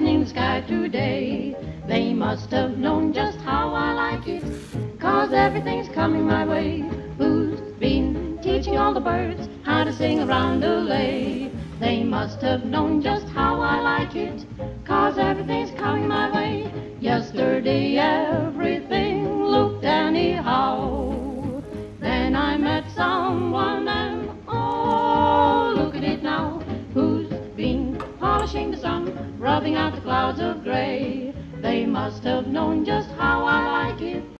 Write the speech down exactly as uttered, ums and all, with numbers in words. brightening sky today. They must have known just how I like it, 'cause everything's coming my way. Who's been teaching all the birds how to sing a roundelay? They must have known just how I like it, 'cause everything's coming my way. Yesterday everything looked anyhow. Then I met someone and oh, look at it now. Who's been polishing the sun, rubbing out the clouds of gray? They must have known just how I